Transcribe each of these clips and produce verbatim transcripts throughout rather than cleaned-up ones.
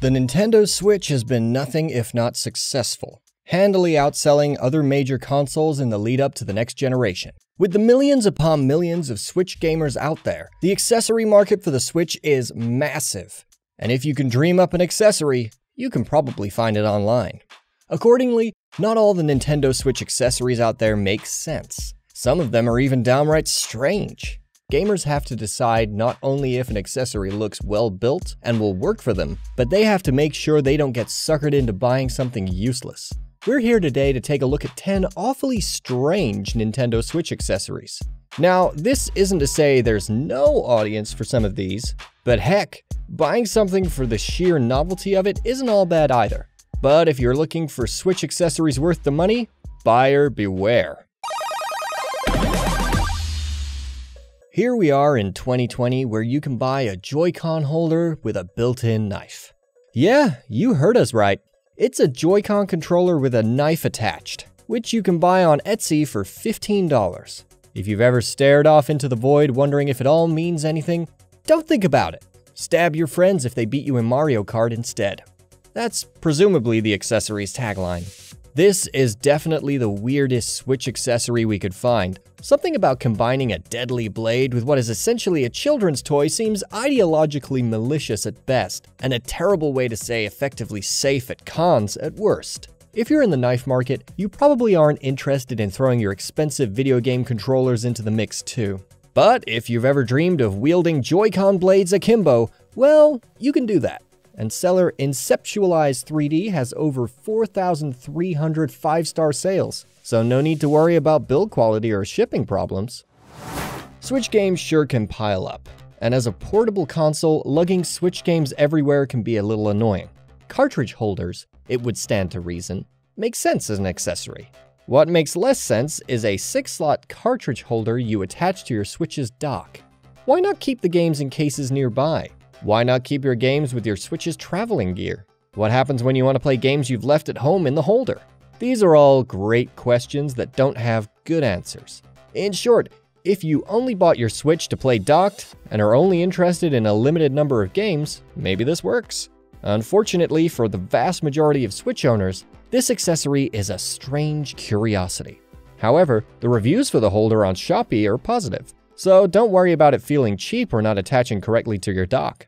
The Nintendo Switch has been nothing if not successful, handily outselling other major consoles in the lead up to the next generation. With the millions upon millions of Switch gamers out there, the accessory market for the Switch is massive. And if you can dream up an accessory, you can probably find it online. Accordingly, not all the Nintendo Switch accessories out there make sense. Some of them are even downright strange. Gamers have to decide not only if an accessory looks well built and will work for them, but they have to make sure they don't get suckered into buying something useless. We're here today to take a look at ten awfully strange Nintendo Switch accessories. Now, this isn't to say there's no audience for some of these, but heck, buying something for the sheer novelty of it isn't all bad either. But if you're looking for Switch accessories worth the money, buyer beware. Here we are in twenty twenty where you can buy a Joy-Con holder with a built-in knife. Yeah, you heard us right. It's a Joy-Con controller with a knife attached, which you can buy on Etsy for fifteen dollars. If you've ever stared off into the void wondering if it all means anything, don't think about it. Stab your friends if they beat you in Mario Kart instead. That's presumably the accessory's tagline. This is definitely the weirdest Switch accessory we could find. Something about combining a deadly blade with what is essentially a children's toy seems ideologically malicious at best, and a terrible way to say effectively safe at cons at worst. If you're in the knife market, you probably aren't interested in throwing your expensive video game controllers into the mix too. But if you've ever dreamed of wielding Joy-Con blades akimbo, well, you can do that. And seller Inceptualized three D has over four thousand three hundred five-star sales, so no need to worry about build quality or shipping problems. Switch games sure can pile up, and as a portable console, lugging Switch games everywhere can be a little annoying. Cartridge holders, it would stand to reason, make sense as an accessory. What makes less sense is a six-slot cartridge holder you attach to your Switch's dock. Why not keep the games in cases nearby? Why not keep your games with your Switch's traveling gear? What happens when you want to play games you've left at home in the holder? These are all great questions that don't have good answers. In short, if you only bought your Switch to play docked and are only interested in a limited number of games, maybe this works. Unfortunately for the vast majority of Switch owners, this accessory is a strange curiosity. However, the reviews for the holder on Shopee are positive, so don't worry about it feeling cheap or not attaching correctly to your dock.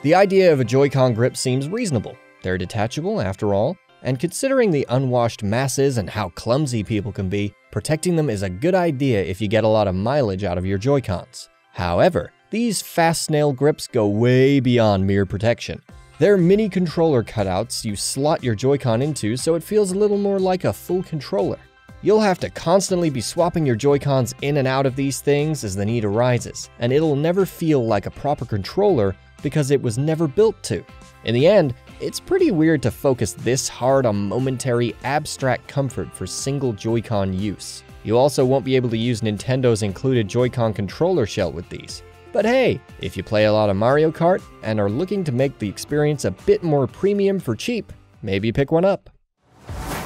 The idea of a Joy-Con grip seems reasonable. They're detachable, after all, and considering the unwashed masses and how clumsy people can be, protecting them is a good idea if you get a lot of mileage out of your Joy-Cons. However, these fast snail grips go way beyond mere protection. They're mini controller cutouts you slot your Joy-Con into so it feels a little more like a full controller. You'll have to constantly be swapping your Joy-Cons in and out of these things as the need arises, and it'll never feel like a proper controller because it was never built to. In the end, it's pretty weird to focus this hard on momentary abstract comfort for single Joy-Con use. You also won't be able to use Nintendo's included Joy-Con controller shell with these. But hey, if you play a lot of Mario Kart and are looking to make the experience a bit more premium for cheap, maybe pick one up.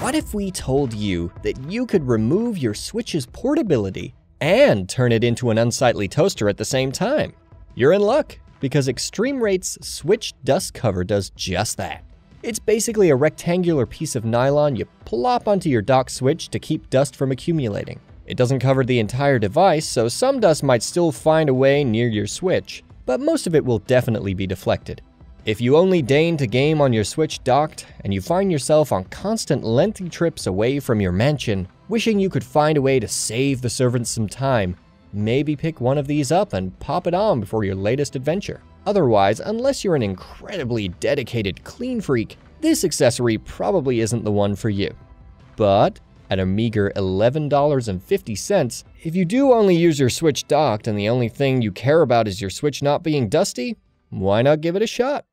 What if we told you that you could remove your Switch's portability and turn it into an unsightly toaster at the same time? You're in luck, because Extreme Rate's Switch dust cover does just that. It's basically a rectangular piece of nylon you plop onto your dock Switch to keep dust from accumulating. It doesn't cover the entire device, so some dust might still find a way near your Switch, but most of it will definitely be deflected. If you only deign to game on your Switch docked, and you find yourself on constant lengthy trips away from your mansion, wishing you could find a way to save the servants some time, maybe pick one of these up and pop it on before your latest adventure. Otherwise, unless you're an incredibly dedicated clean freak, this accessory probably isn't the one for you. But at a meager eleven dollars and fifty cents, if you do only use your Switch docked and the only thing you care about is your Switch not being dusty, why not give it a shot?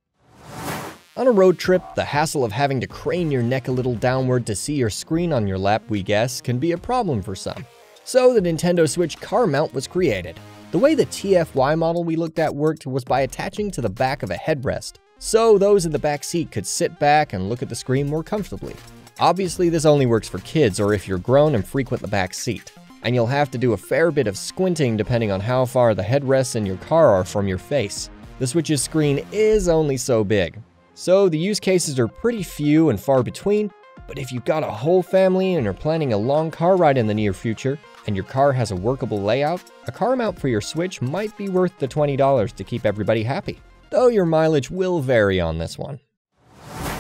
On a road trip, the hassle of having to crane your neck a little downward to see your screen on your lap, we guess, can be a problem for some. So the Nintendo Switch car mount was created. The way the T F Y model we looked at worked was by attaching to the back of a headrest, so those in the back seat could sit back and look at the screen more comfortably. Obviously, this only works for kids or if you're grown and frequent the back seat, and you'll have to do a fair bit of squinting depending on how far the headrests in your car are from your face. The Switch's screen is only so big. So the use cases are pretty few and far between, but if you've got a whole family and are planning a long car ride in the near future, and your car has a workable layout, a car mount for your Switch might be worth the twenty dollars to keep everybody happy. Though your mileage will vary on this one.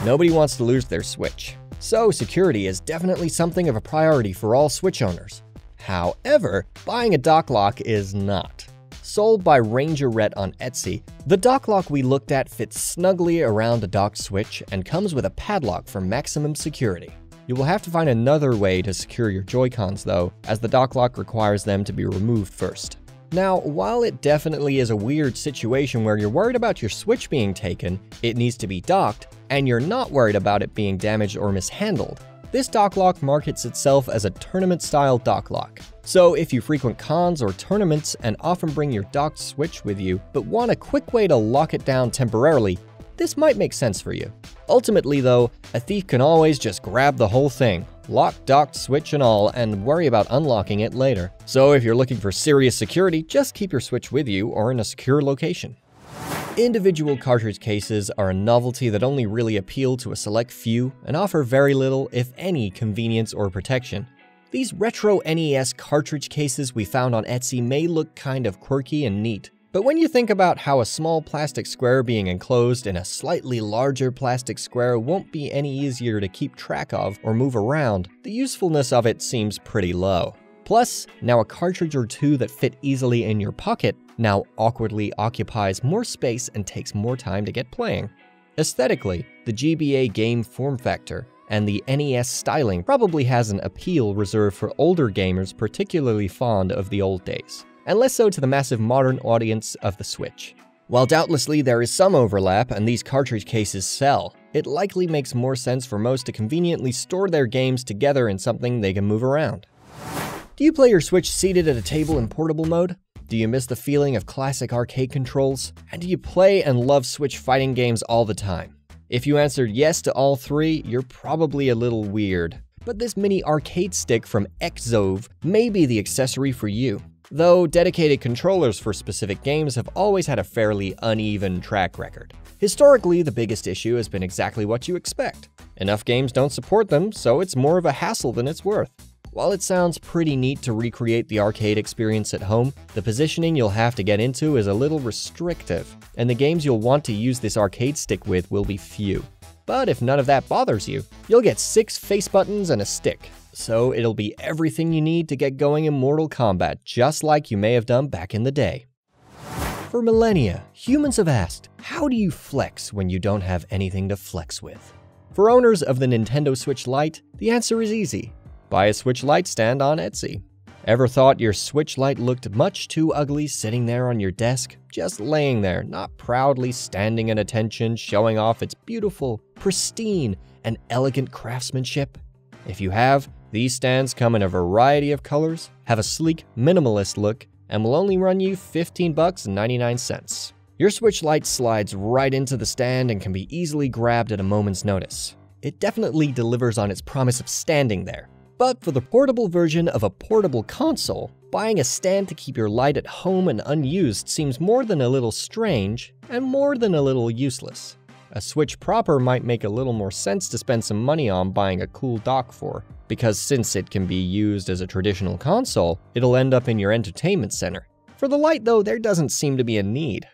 Nobody wants to lose their Switch, so security is definitely something of a priority for all Switch owners. However, buying a dock lock is not. Sold by Rangerette on Etsy, the dock lock we looked at fits snugly around a dock Switch and comes with a padlock for maximum security. You will have to find another way to secure your Joy-Cons though, as the dock lock requires them to be removed first. Now, while it definitely is a weird situation where you're worried about your Switch being taken, it needs to be docked, and you're not worried about it being damaged or mishandled, this dock lock markets itself as a tournament-style dock lock. So if you frequent cons or tournaments and often bring your docked Switch with you, but want a quick way to lock it down temporarily, this might make sense for you. Ultimately though, a thief can always just grab the whole thing, lock, docked Switch and all, and worry about unlocking it later. So if you're looking for serious security, just keep your Switch with you or in a secure location. Individual cartridge cases are a novelty that only really appeal to a select few and offer very little, if any, convenience or protection. These retro N E S cartridge cases we found on Etsy may look kind of quirky and neat, but when you think about how a small plastic square being enclosed in a slightly larger plastic square won't be any easier to keep track of or move around, the usefulness of it seems pretty low. Plus, now a cartridge or two that fit easily in your pocket now awkwardly occupies more space and takes more time to get playing. Aesthetically, the G B A game form factor and the N E S styling probably has an appeal reserved for older gamers particularly fond of the old days, and less so to the massive modern audience of the Switch. While doubtlessly there is some overlap and these cartridge cases sell, it likely makes more sense for most to conveniently store their games together in something they can move around. Do you play your Switch seated at a table in portable mode? Do you miss the feeling of classic arcade controls? And do you play and love Switch fighting games all the time? If you answered yes to all three, you're probably a little weird. But this mini arcade stick from Exove may be the accessory for you, though dedicated controllers for specific games have always had a fairly uneven track record. Historically, the biggest issue has been exactly what you expect. Enough games don't support them, so it's more of a hassle than it's worth. While it sounds pretty neat to recreate the arcade experience at home, the positioning you'll have to get into is a little restrictive, and the games you'll want to use this arcade stick with will be few. But if none of that bothers you, you'll get six face buttons and a stick, so it'll be everything you need to get going in Mortal Kombat, just like you may have done back in the day. For millennia, humans have asked, how do you flex when you don't have anything to flex with? For owners of the Nintendo Switch Lite, the answer is easy. Buy a Switch Lite stand on Etsy. Ever thought your Switch Lite looked much too ugly sitting there on your desk? Just laying there, not proudly standing at attention, showing off its beautiful, pristine, and elegant craftsmanship? If you have, these stands come in a variety of colors, have a sleek, minimalist look, and will only run you fifteen ninety-nine. Your Switch Lite slides right into the stand and can be easily grabbed at a moment's notice. It definitely delivers on its promise of standing there. But for the portable version of a portable console, buying a stand to keep your Lite at home and unused seems more than a little strange and more than a little useless. A Switch proper might make a little more sense to spend some money on buying a cool dock for, because since it can be used as a traditional console, it'll end up in your entertainment center. For the Lite though, there doesn't seem to be a need.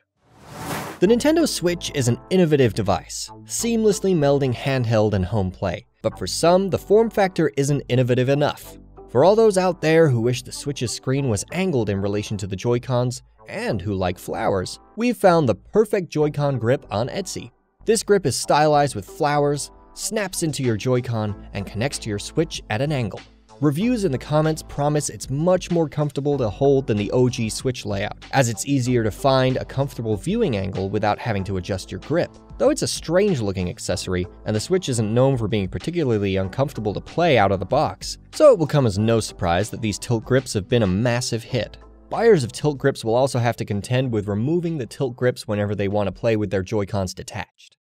The Nintendo Switch is an innovative device, seamlessly melding handheld and home play. But for some, the form factor isn't innovative enough. For all those out there who wish the Switch's screen was angled in relation to the Joy-Cons, and who like flowers, we've found the perfect Joy-Con grip on Etsy. This grip is stylized with flowers, snaps into your Joy-Con, and connects to your Switch at an angle. Reviews in the comments promise it's much more comfortable to hold than the O G Switch layout, as it's easier to find a comfortable viewing angle without having to adjust your grip. Though it's a strange-looking accessory, and the Switch isn't known for being particularly uncomfortable to play out of the box, so it will come as no surprise that these tilt grips have been a massive hit. Buyers of tilt grips will also have to contend with removing the tilt grips whenever they want to play with their Joy-Cons detached.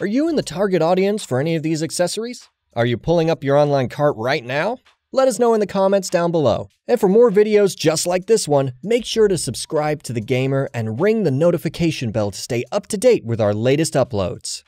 Are you in the target audience for any of these accessories? Are you pulling up your online cart right now? Let us know in the comments down below. And for more videos just like this one, make sure to subscribe to The Gamer and ring the notification bell to stay up to date with our latest uploads.